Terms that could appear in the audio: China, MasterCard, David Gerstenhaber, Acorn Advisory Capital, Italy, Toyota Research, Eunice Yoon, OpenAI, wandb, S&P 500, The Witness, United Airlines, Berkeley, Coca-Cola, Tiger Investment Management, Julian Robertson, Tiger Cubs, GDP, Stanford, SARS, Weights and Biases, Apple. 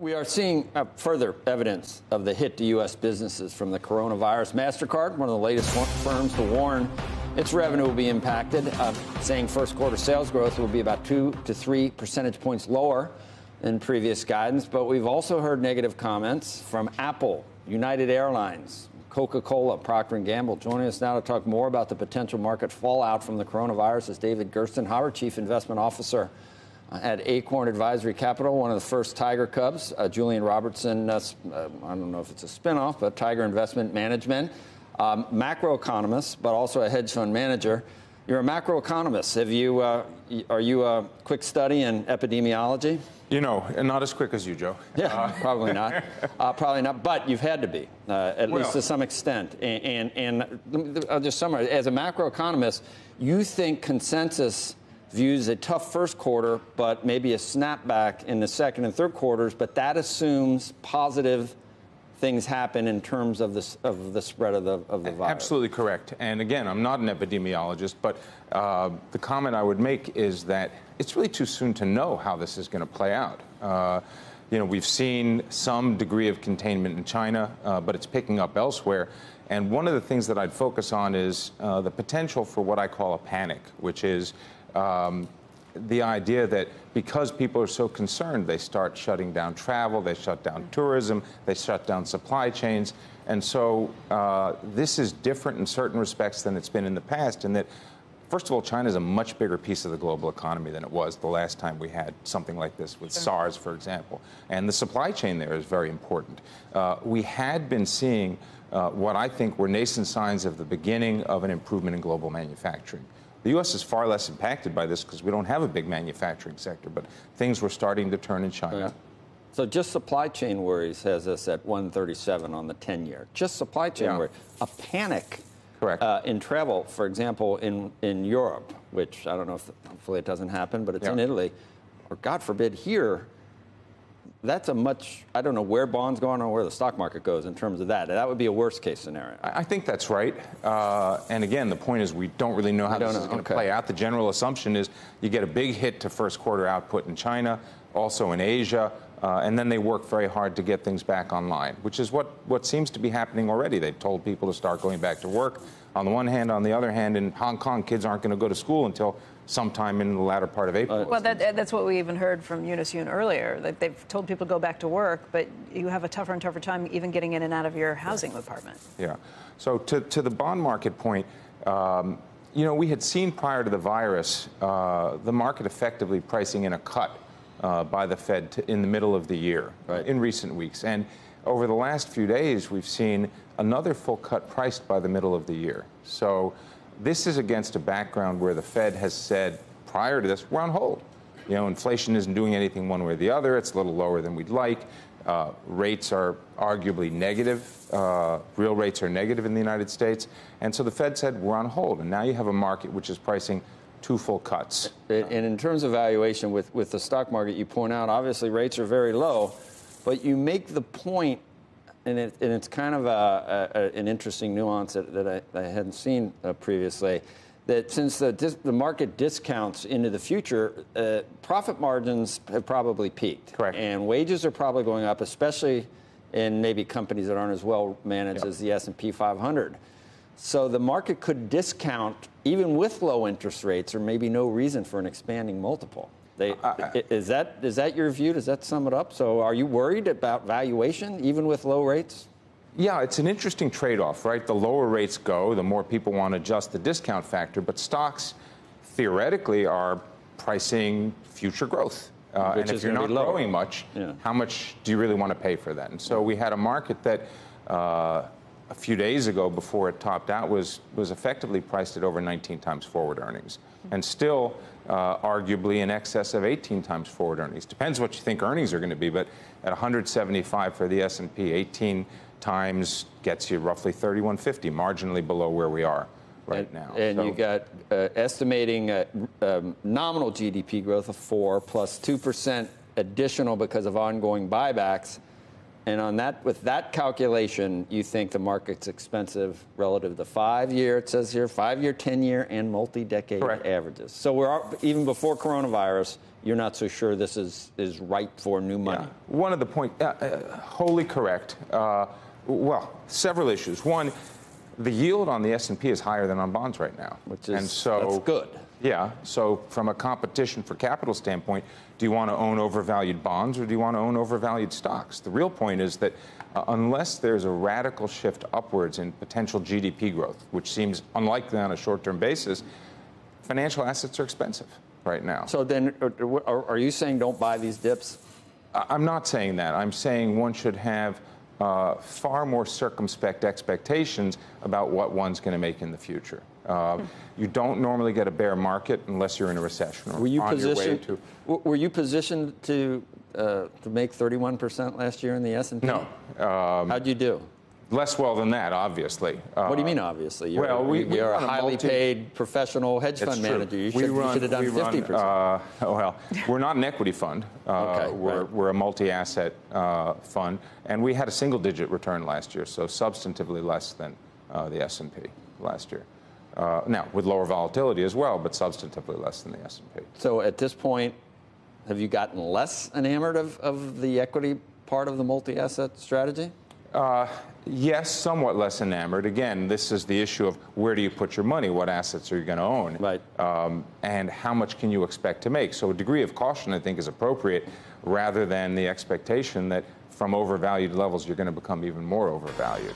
We are seeing further evidence of the hit to U.S. businesses from the coronavirus. MasterCard, one of the latest firms to warn its revenue will be impacted, saying first quarter sales growth will be about 2 to 3 percentage points lower than previous guidance. But we've also heard negative comments from Apple, United Airlines, Coca-Cola, Procter & Gamble. Joining us now to talk more about the potential market fallout from the coronavirus is David Gerstenhaber, Chief Investment Officer at Acorn Advisory Capital, one of the first Tiger Cubs. Julian Robertson, I don't know if it's a spinoff, but Tiger Investment Management, macroeconomist, but also a hedge fund manager. You're a macroeconomist. Have you? Are you a quick study in epidemiology? You know, not as quick as you, Joe. Yeah, probably not. Probably not. But you've had to be, at least to some extent. And I'll just summarize. As a macroeconomist, you think consensus views a tough first quarter, but maybe a snapback in the second and third quarters. But that assumes positive things happen in terms of the spread of the virus. Absolutely correct. And again, I'm not an epidemiologist, but the comment I would make is that it's really too soon to know how this is going to play out. You know, we've seen some degree of containment in China, but it's picking up elsewhere. And one of the things that I'd focus on is the potential for what I call a panic, which is the idea that because people are so concerned, they start shutting down travel, they shut down tourism, they shut down supply chains. And so this is different in certain respects than it's been in the past, in that, first of all, China is a much bigger piece of the global economy than it was the last time we had something like this with SARS, for example. And the supply chain there is very important. We had been seeing what I think were nascent signs of the beginning of an improvement in global manufacturing. The U.S. is far less impacted by this because we don't have a big manufacturing sector, but things were starting to turn in China. Yeah. So just supply chain worries has us at 137 on the 10-year. Just supply chain worries. A panic in travel, for example, in Europe, which I don't know if hopefully it doesn't happen, but it's in Italy, or God forbid here. That's a much, I don't know where bonds go or where the stock market goes in terms of that. That would be a worst case scenario. I think that's right. And again, the point is we don't really know how this is going to play out. The general assumption is you get a big hit to first quarter output in China, also in Asia, and then they work very hard to get things back online, which is what seems to be happening already. They've told people to start going back to work on the one hand. On the other hand, in Hong Kong, kids aren't going to go to school until sometime in the latter part of April. Well, that's what we even heard from Eunice Yoon earlier, that they've told people to go back to work, but you have a tougher and tougher time even getting in and out of your housing apartment. Yeah. So to the bond market point, you know, we had seen prior to the virus, the market effectively pricing in a cut by the Fed in the middle of the year in recent weeks. And over the last few days, we've seen another full cut priced by the middle of the year. So this is against a background where the Fed has said prior to this, we're on hold. You know, inflation isn't doing anything one way or the other. It's a little lower than we'd like. Rates are arguably negative. Real rates are negative in the United States. And so the Fed said, we're on hold. And now you have a market which is pricing two full cuts. And in terms of valuation with the stock market, you point out, obviously, rates are very low. But you make the point, and it's kind of an interesting nuance that I hadn't seen previously, that since the market discounts into the future, profit margins have probably peaked. Correct. And wages are probably going up, especially in maybe companies that aren't as well managed as the S&P 500. So the market could discount, even with low interest rates, or maybe no reason for an expanding multiple. Is that your view? Does that sum it up? So are you worried about valuation, even with low rates? Yeah, it's an interesting trade-off, right? The lower rates go, the more people want to adjust the discount factor. But stocks, theoretically, are pricing future growth. And if you're not growing much, how much do you really want to pay for that? And so we had a market that a few days ago, before it topped out, was effectively priced at over 19 times forward earnings, and still arguably in excess of 18 times forward earnings. Depends what you think earnings are going to be, but at 175 for the S&P, 18 times gets you roughly 3150, marginally below where we are right now. And so, you got estimating nominal GDP growth of 4% plus 2% additional because of ongoing buybacks. And on that, with that calculation, you think the market's expensive relative to the 5-year, it says here, 5-year, 10-year, and multi-decade averages. So we're even before coronavirus, you're not so sure this is ripe for new money. Yeah. One of the points, wholly correct. Well, several issues. One, the yield on the S&P is higher than on bonds right now, that's good. Yeah. So from a competition for capital standpoint, do you want to own overvalued bonds or do you want to own overvalued stocks? The real point is that unless there's a radical shift upwards in potential GDP growth, which seems unlikely on a short-term basis, financial assets are expensive right now. So then are you saying don't buy these dips? I'm not saying that. I'm saying one should have far more circumspect expectations about what one's going to make in the future. You don't normally get a bear market unless you're in a recession. Or were you positioned to make 31% last year in the S&P? No. How'd you do? Less well than that, obviously. What do you mean, obviously? You're, well, we are a highly paid professional hedge fund manager. You should have done 50%. Well, we're not an equity fund. We're a multi-asset fund. And we had a single-digit return last year, so substantively less than the S&P last year. Now, with lower volatility as well, but substantively less than the S&P. So at this point, have you gotten less enamored of the equity part of the multi-asset strategy? Yes, somewhat less enamored. Again, this is the issue of where do you put your money, what assets are you going to own, and how much can you expect to make. So a degree of caution, I think, is appropriate rather than the expectation that from overvalued levels you're going to become even more overvalued.